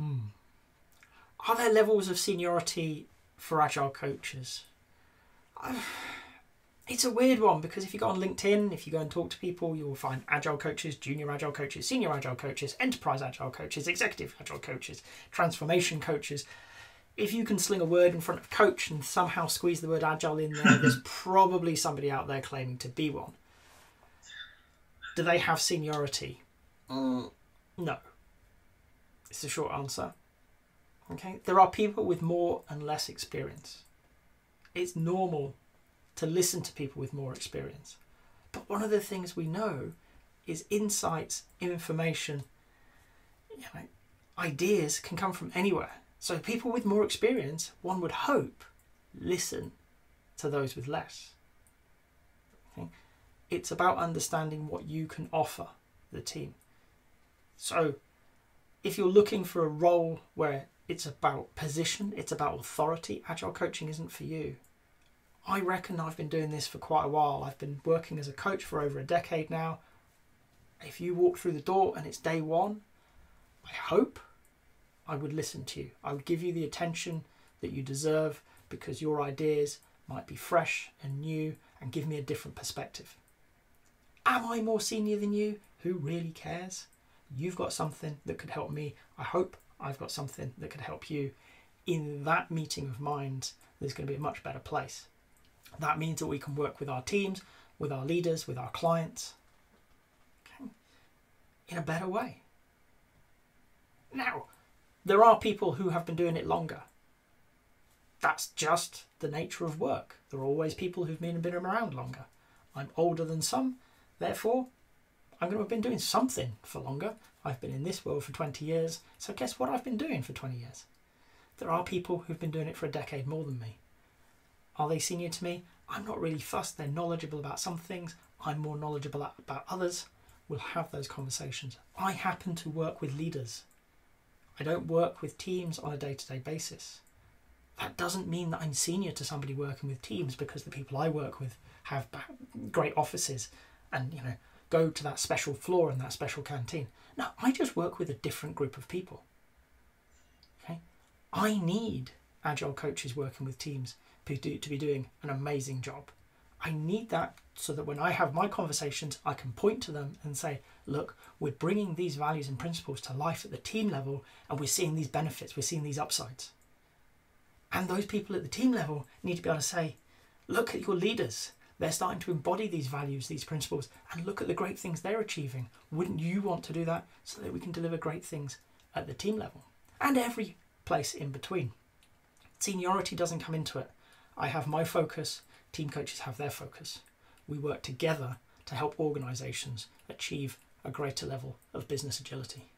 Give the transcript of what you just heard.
Are there levels of seniority for agile coaches? It's a weird one, because if you go on LinkedIn, if you go and talk to people, you will find agile coaches, junior agile coaches, senior agile coaches, enterprise agile coaches, executive agile coaches, transformation coaches. If you can sling a word in front of coach and somehow squeeze the word agile in there, there's probably somebody out there claiming to be one. Do they have seniority? No. It's the short answer. Okay, there are people with more and less experience. It's normal to listen to people with more experience. But one of the things we know is insights, information, ideas can come from anywhere. So people with more experience, one would hope, listen to those with less. Okay? It's about understanding what you can offer the team. So if you're looking for a role where it's about position, it's about authority, agile coaching isn't for you. I reckon I've been doing this for quite a while. I've been working as a coach for over a decade now. If you walk through the door and it's day one, I hope I would listen to you. I would give you the attention that you deserve, because your ideas might be fresh and new and give me a different perspective. Am I more senior than you? Who really cares? You've got something that could help me. I hope I've got something that could help you. In that meeting of minds, there's going to be a much better place. That means that we can work with our teams, with our leaders, with our clients, okay, in a better way. Now, there are people who have been doing it longer. That's just the nature of work. There are always people who've been around longer. I'm older than some, therefore I'm going to have been doing something for longer. I've been in this world for 20 years, so guess what I've been doing for 20 years? There are people who've been doing it for a decade more than me. Are they senior to me? I'm not really fussed. They're knowledgeable about some things. I'm more knowledgeable about others. We'll have those conversations. I happen to work with leaders. I don't work with teams on a day-to-day basis. That doesn't mean that I'm senior to somebody working with teams, because the people I work with have great offices and, go to that special floor and that special canteen. No, I just work with a different group of people. Okay? I need agile coaches working with teams to be doing an amazing job. I need that so that when I have my conversations, I can point to them and say, look, we're bringing these values and principles to life at the team level, and we're seeing these benefits, we're seeing these upsides. And those people at the team level need to be able to say, look at your leaders. They're starting to embody these values, these principles, and look at the great things they're achieving. Wouldn't you want to do that so that we can deliver great things at the team level? And every place in between. Seniority doesn't come into it. I have my focus, team coaches have their focus. We work together to help organisations achieve a greater level of business agility.